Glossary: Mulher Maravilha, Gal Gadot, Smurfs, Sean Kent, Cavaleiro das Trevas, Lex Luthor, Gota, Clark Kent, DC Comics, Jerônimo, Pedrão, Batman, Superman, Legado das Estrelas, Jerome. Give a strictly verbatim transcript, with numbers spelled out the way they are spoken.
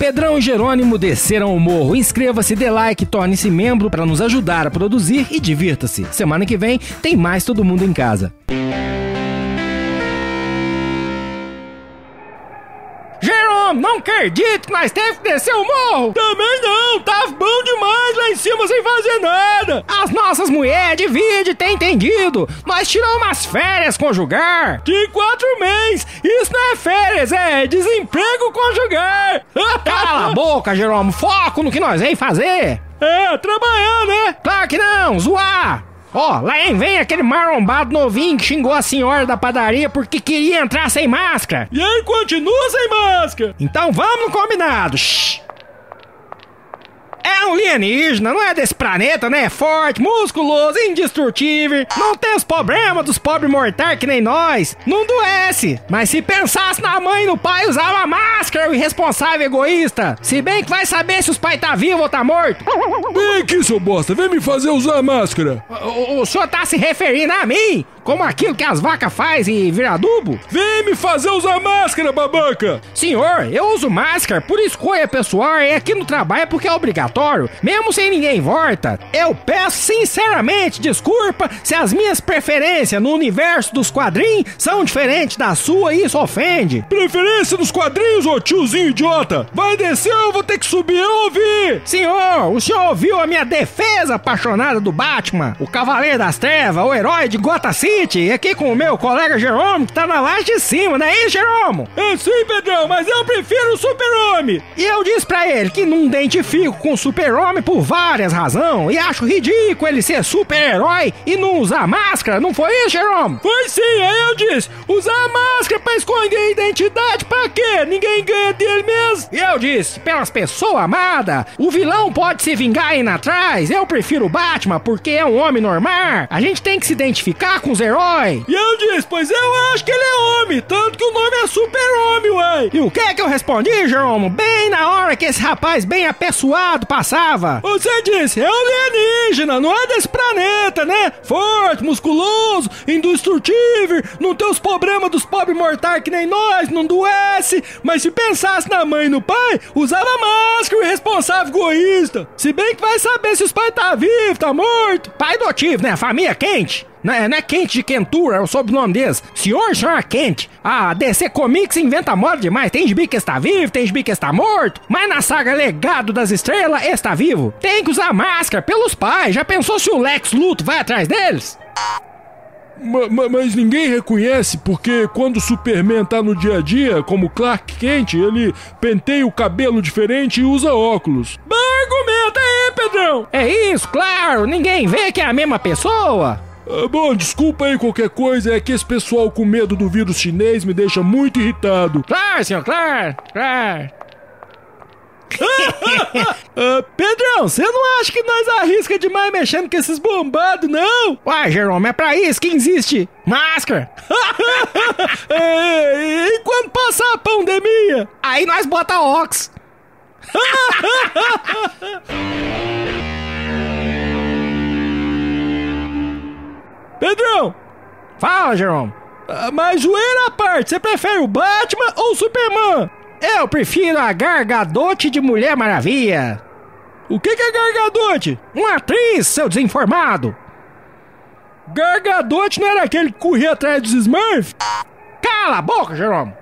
Pedrão e Jerônimo desceram o morro. Inscreva-se, dê like, torne-se membro para nos ajudar a produzir e divirta-se. Semana que vem tem mais Todo Mundo em Casa. Jerome, não acredito que nós temos que descer o morro. Também não, tá bom demais lá em cima sem fazer nada. As nossas mulheres dividem, tem entendido? Nós tiramos umas férias conjugar. De quatro meses, isso não é férias, é desemprego conjugar. Cala a boca, Jerome, foco no que nós vem fazer. É, trabalhar, né? Claro que não, zoar. Ó, oh, lá vem aquele marombado novinho que xingou a senhora da padaria porque queria entrar sem máscara. E ele continua sem máscara. Então vamos no combinado. Shhh. É um alienígena, não é desse planeta, né? É forte, musculoso, indestrutível. Não tem os problemas dos pobres mortais que nem nós. Não doece. Mas se pensasse na mãe e no pai, usava máscara, o irresponsável egoísta. Se bem que vai saber se os pais tá vivo ou tá morto. Vem aqui, seu bosta, vem me fazer usar máscara. O, o senhor tá se referindo a mim? Como aquilo que as vacas faz e vira adubo? Vem me fazer usar máscara, babaca! Senhor, eu uso máscara por escolha pessoal e aqui no trabalho porque é obrigatório, mesmo sem ninguém em volta. Eu peço sinceramente desculpa se as minhas preferências no universo dos quadrinhos são diferentes da sua e isso ofende. Preferência dos quadrinhos, ô tiozinho idiota? Vai descer ou eu vou ter que subir? Eu ouvi! Senhor, o senhor ouviu a minha defesa apaixonada do Batman, o Cavaleiro das Trevas, o herói de Gota. Aqui com o meu colega Jerônimo, que tá na laje de cima, não é isso, Jerônimo? É sim, Pedrão, mas eu prefiro o Super-Homem. E eu disse pra ele que não identifico com o Super-Homem por várias razões, e acho ridículo ele ser super-herói e não usar máscara, não foi isso, Jerônimo? Foi sim, aí eu disse, usar máscara pra esconder a identidade pra quê? Ninguém ganha dele mesmo. E eu disse, pelas pessoas amadas, o vilão pode se vingar indo atrás, eu prefiro o Batman porque é um homem normal, a gente tem que se identificar com os herói. E eu disse, pois eu acho que ele é homem, tanto que o nome é Super-Homem, ué. E o que é que eu respondi, Jerônimo? Bem na hora que esse rapaz bem apessoado passava. Você disse, é alienígena, não é desse planeta, né? Forte, musculoso, indestrutível, não tem os problemas dos pobres mortais que nem nós, não doece, mas se pensasse na mãe e no pai, usava máscara, o irresponsável egoísta. Se bem que vai saber se os pais tá vivo, tá morto. Pai adotivo, né? Família Quente. Não é, não é Kent de Kentura, é o sobrenome deles. Senhor Sean Kent. A D C Comics inventa moda demais. Tem gibi que está vivo, tem gibi que está morto. Mas na saga Legado das Estrelas, está vivo. Tem que usar máscara pelos pais. Já pensou se o Lex Luthor vai atrás deles? Ma- mas ninguém reconhece, porque quando o Superman tá no dia a dia, como Clark Kent, ele penteia o cabelo diferente e usa óculos. Bom argumento aí, Pedrão. É isso, claro. Ninguém vê que é a mesma pessoa. Bom, desculpa aí qualquer coisa, é que esse pessoal com medo do vírus chinês me deixa muito irritado. Claro, senhor, claro, claro. uh, Pedrão, você não acha que nós arrisca demais mexendo com esses bombados, não? Uai, Jerome, é pra isso que existe máscara. E quando passar a pandemia? Aí nós bota ox. Pedrão! Fala, Jerome! Uh, mas zoeira à parte, você prefere o Batman ou o Superman? Eu prefiro a Gal Gadot de Mulher Maravilha. O que, que é Gal Gadot? Uma atriz, seu desinformado! Gal Gadot não era aquele que corria atrás dos Smurfs? Cala a boca, Jerome!